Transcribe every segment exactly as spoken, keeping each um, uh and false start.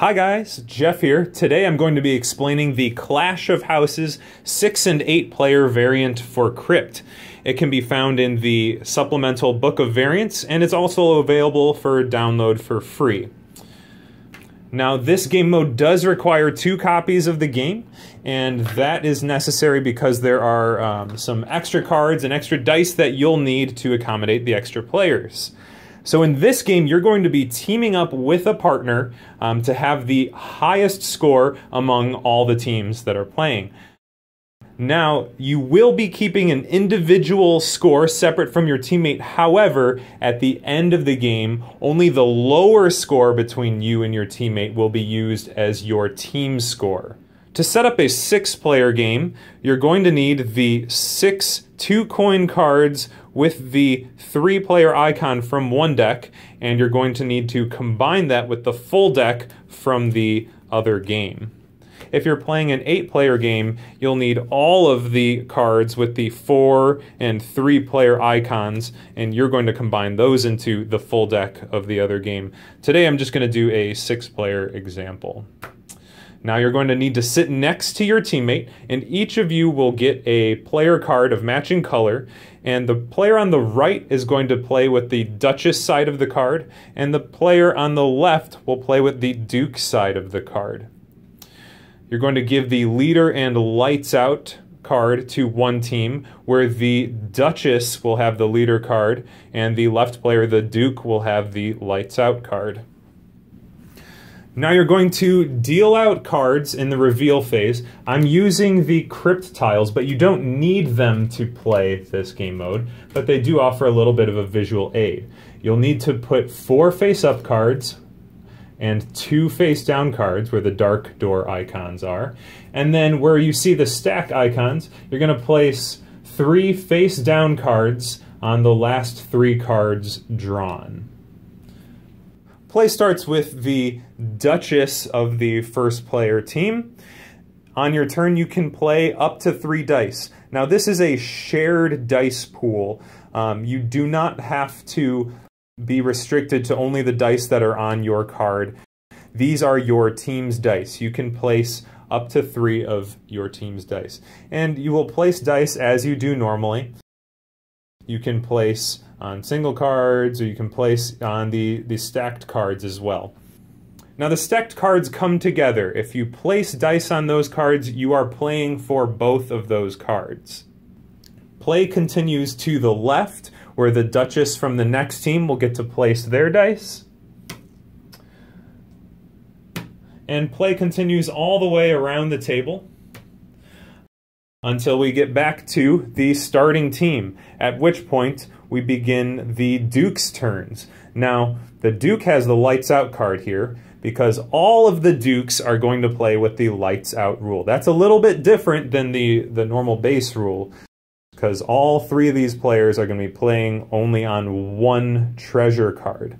Hi guys, Jeff here. Today I'm going to be explaining the Clash of Houses six and eight player variant for Crypt. It can be found in the supplemental Book of Variants, and it's also available for download for free. Now this game mode does require two copies of the game, and that is necessary because there are um, some extra cards and extra dice that you'll need to accommodate the extra players. So in this game, you're going to be teaming up with a partner um, to have the highest score among all the teams that are playing. Now, you will be keeping an individual score separate from your teammate. However, at the end of the game, only the lower score between you and your teammate will be used as your team score. To set up a six-player game, you're going to need the six two-coin cards with the three-player icon from one deck, and you're going to need to combine that with the full deck from the other game. If you're playing an eight-player game, you'll need all of the cards with the four and three-player icons, and you're going to combine those into the full deck of the other game. Today I'm just going to do a six-player example. Now you're going to need to sit next to your teammate, and each of you will get a player card of matching color, and the player on the right is going to play with the Duchess side of the card, and the player on the left will play with the Duke side of the card. You're going to give the Leader and Lights Out card to one team, where the Duchess will have the Leader card, and the left player, the Duke, will have the Lights Out card. Now you're going to deal out cards in the reveal phase. I'm using the Crypt tiles, but you don't need them to play this game mode, but they do offer a little bit of a visual aid. You'll need to put four face-up cards and two face-down cards where the dark door icons are. And then where you see the stack icons, you're going to place three face-down cards on the last three cards drawn. Play starts with the Duchess of the first player team. On your turn, you can play up to three dice. Now, this is a shared dice pool. Um, you do not have to be restricted to only the dice that are on your card. These are your team's dice. You can place up to three of your team's dice. And you will place dice as you do normally. You can place on single cards, or you can place on the, the stacked cards as well. Now the stacked cards come together. If you place dice on those cards, you are playing for both of those cards. Play continues to the left, where the Duchess from the next team will get to place their dice. And play continues all the way around the table until we get back to the starting team, at which point we begin the Duke's turns. Now, the Duke has the Lights Out card here because all of the Dukes are going to play with the Lights Out rule. That's a little bit different than the, the normal base rule because all three of these players are going to be playing only on one treasure card.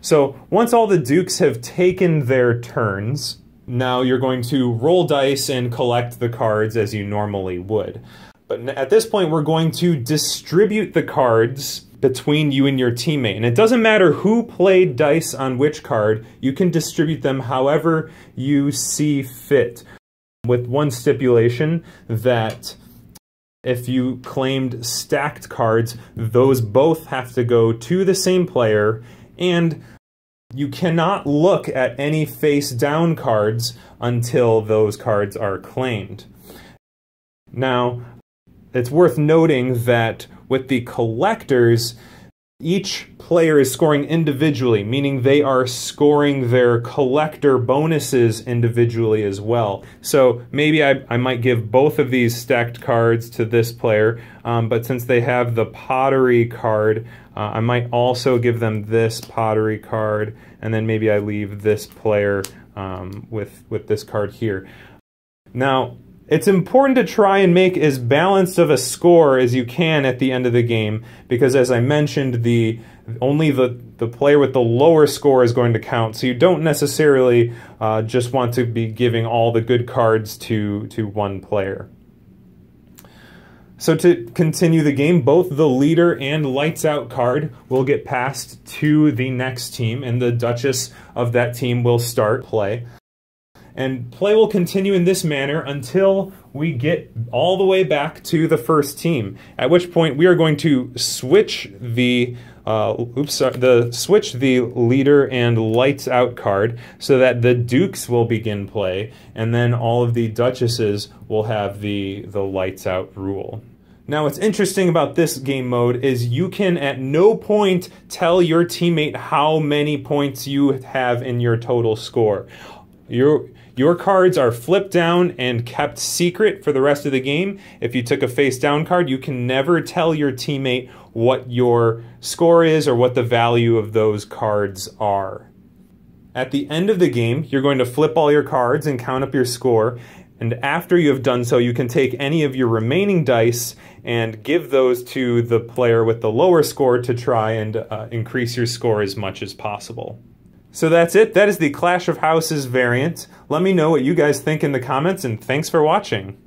So once all the Dukes have taken their turns, now you're going to roll dice and collect the cards as you normally would. But at this point, we're going to distribute the cards between you and your teammate. And it doesn't matter who played dice on which card, you can distribute them however you see fit. With one stipulation that if you claimed stacked cards, those both have to go to the same player, and you cannot look at any face-down cards until those cards are claimed. Now, it's worth noting that with the collectors, each player is scoring individually, meaning they are scoring their collector bonuses individually as well. So maybe I, I might give both of these stacked cards to this player, um, but since they have the pottery card, uh, I might also give them this pottery card, and then maybe I leave this player um, with, with this card here. Now, it's important to try and make as balanced of a score as you can at the end of the game, because as I mentioned, the only the, the player with the lower score is going to count, so you don't necessarily uh, just want to be giving all the good cards to, to one player. So to continue the game, both the Leader and Lights Out card will get passed to the next team, and the Duchess of that team will start play. And play will continue in this manner until we get all the way back to the first team, at which point we are going to switch the uh, oops, sorry, the switch the Leader and Lights Out card so that the Dukes will begin play, and then all of the Duchesses will have the the Lights Out rule. Now, what's interesting about this game mode is you can at no point tell your teammate how many points you have in your total score. Your your cards are flipped down and kept secret for the rest of the game. If you took a face down card, you can never tell your teammate what your score is or what the value of those cards are. At the end of the game, you're going to flip all your cards and count up your score. And after you have done so, you can take any of your remaining dice and give those to the player with the lower score to try and uh, increase your score as much as possible. So that's it. That is the Clash of Houses variant. Let me know what you guys think in the comments, and thanks for watching.